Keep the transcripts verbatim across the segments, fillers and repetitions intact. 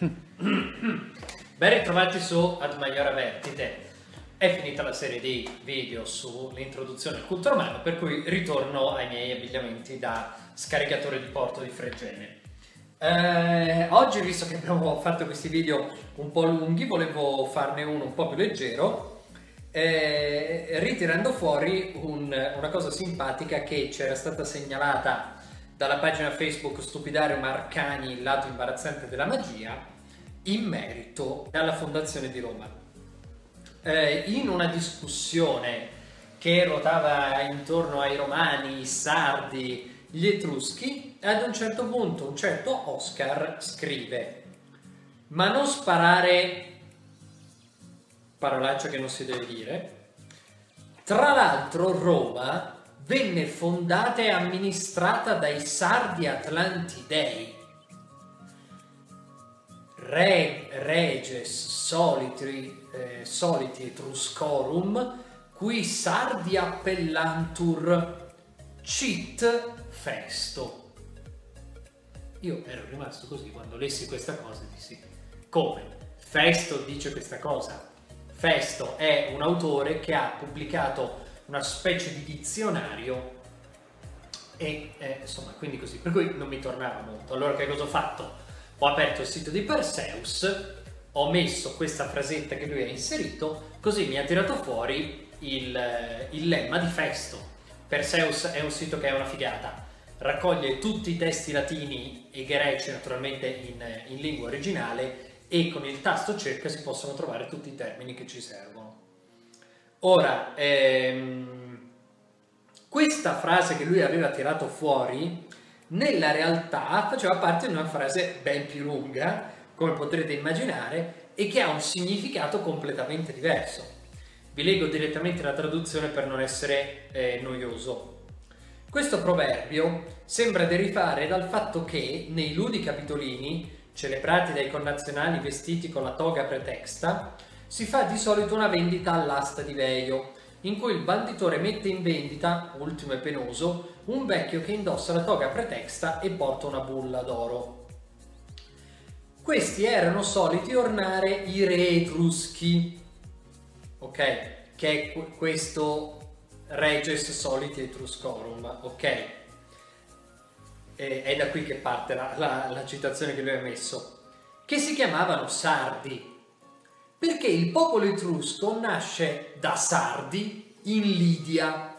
Ben ritrovati su Ad Maiora Vertite. È finita la serie di video sull'introduzione al culto romano, per cui ritorno ai miei abbigliamenti da scaricatore di porto di Fregene. Eh, oggi, visto che abbiamo fatto questi video un po' lunghi, volevo farne uno un po' più leggero, eh, ritirando fuori un, una cosa simpatica che c'era stata segnalata dalla pagina Facebook Stupidario Marcani, il lato imbarazzante della magia, in merito alla fondazione di Roma. Eh, in una discussione che ruotava intorno ai Romani, i Sardi, gli Etruschi, ad un certo punto un certo Oscar scrive: ma non sparare, parolaccia che non si deve dire, tra l'altro Roma venne fondata e amministrata dai Sardi Atlantidei. Re, reges solitri, eh, soliti etruscorum, qui sardi appellantur, cit festo. Io ero rimasto così quando lessi questa cosa e dissi: come? Festo dice questa cosa? Festo è un autore che ha pubblicato una specie di dizionario e eh, insomma, quindi così, per cui non mi tornava molto. Allora che cosa ho fatto? Ho aperto il sito di Perseus, ho messo questa frasetta che lui ha inserito, così mi ha tirato fuori il, il lemma di Festo. Perseus è un sito che è una figata, raccoglie tutti i testi latini e greci naturalmente in, in lingua originale, e con il tasto cerca si possono trovare tutti i termini che ci servono. Ora, ehm, questa frase che lui aveva tirato fuori nella realtà faceva parte di una frase ben più lunga, come potrete immaginare, e che ha un significato completamente diverso. Vi leggo direttamente la traduzione per non essere eh, noioso. Questo proverbio sembra derivare dal fatto che nei Ludi Capitolini, celebrati dai connazionali vestiti con la toga pretexta, si fa di solito una vendita all'asta di Veio, in cui il banditore mette in vendita, ultimo e penoso, un vecchio che indossa la toga pretexta e porta una bulla d'oro. Questi erano soliti ornare i re etruschi, ok? Che è questo reges soliti etruscorum, ok? E, è da qui che parte la, la, la citazione che lui ha messo. Che si chiamavano sardi, perché il popolo etrusco nasce da sardi in Lidia.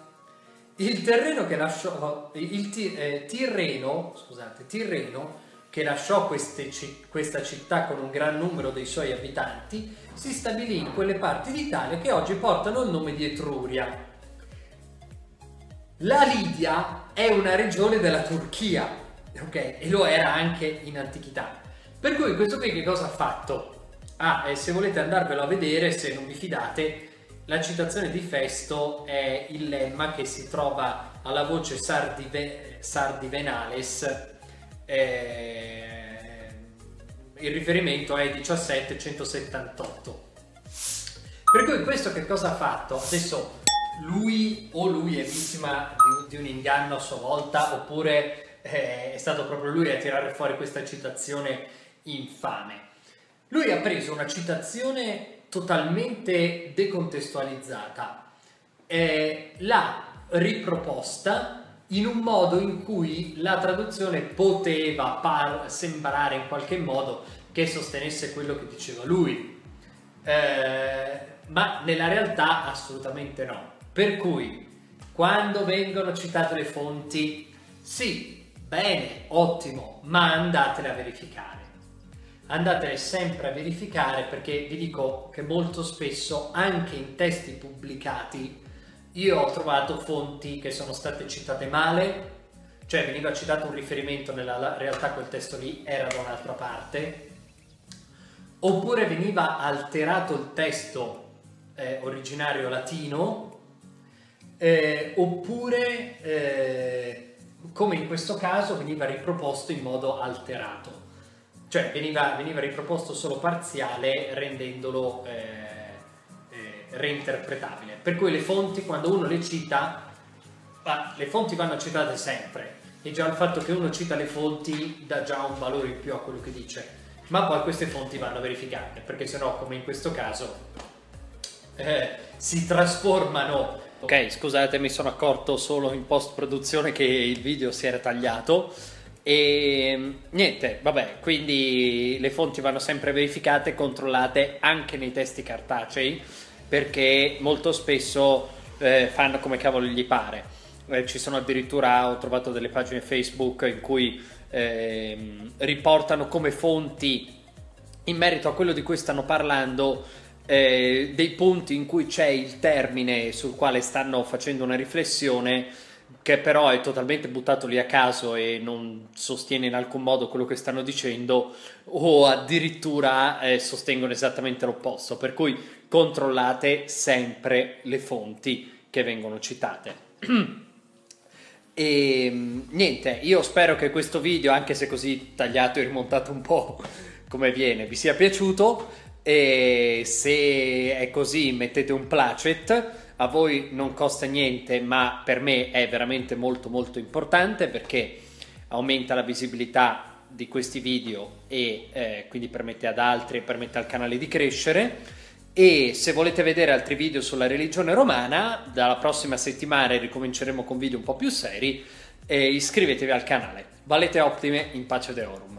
Il, terreno che lasciò, il Tirreno, scusate, Tirreno, che lasciò queste, questa città con un gran numero dei suoi abitanti, si stabilì in quelle parti d'Italia che oggi portano il nome di Etruria. La Lidia è una regione della Turchia, ok? E lo era anche in antichità. Per cui questo qui che cosa ha fatto? Ah, e se volete andarvelo a vedere, se non vi fidate, la citazione di Festo è il lemma che si trova alla voce sardive, sardivenales, eh, il riferimento è millesettecentosettantotto. Per cui questo che cosa ha fatto? Adesso lui o oh lui è vittima di, di un inganno a sua volta, oppure eh, è stato proprio lui a tirare fuori questa citazione infame. Lui ha preso una citazione totalmente decontestualizzata, eh, l'ha riproposta in un modo in cui la traduzione poteva sembrare in qualche modo che sostenesse quello che diceva lui, eh, ma nella realtà assolutamente no. Per cui, quando vengono citate le fonti, sì, bene, ottimo, ma andatele a verificare. Andatele sempre a verificare, perché vi dico che molto spesso anche in testi pubblicati io ho trovato fonti che sono state citate male, cioè veniva citato un riferimento, nella realtà quel testo lì era da un'altra parte, oppure veniva alterato il testo eh, originario latino, eh, oppure eh, come in questo caso veniva riproposto in modo alterato. Cioè veniva, veniva riproposto solo parziale, rendendolo eh, eh, reinterpretabile. Per cui le fonti, quando uno le cita, ah, le fonti vanno citate sempre, e già il fatto che uno cita le fonti dà già un valore in più a quello che dice. ma poi queste fonti vanno verificate, perché sennò, come in questo caso, eh, si trasformano. Ok, scusate, mi sono accorto solo in post-produzione che il video si era tagliato. E niente, vabbè, quindi le fonti vanno sempre verificate, controllate anche nei testi cartacei, perché molto spesso eh, fanno come cavolo gli pare. Eh, ci sono addirittura, ho trovato delle pagine Facebook in cui eh, riportano come fonti, in merito a quello di cui stanno parlando, eh, dei punti in cui c'è il termine sul quale stanno facendo una riflessione, che però è totalmente buttato lì a caso e non sostiene in alcun modo quello che stanno dicendo, o addirittura eh, sostengono esattamente l'opposto, per cui controllate sempre le fonti che vengono citate. E niente, io spero che questo video, anche se così tagliato e rimontato un po' come viene, vi sia piaciuto, e se è così mettete un placet. A voi non costa niente, ma per me è veramente molto molto importante, perché aumenta la visibilità di questi video e eh, quindi permette ad altri e permette al canale di crescere. E se volete vedere altri video sulla religione romana, dalla prossima settimana ricominceremo con video un po' più seri, e iscrivetevi al canale. Valete optime, in pace deorum.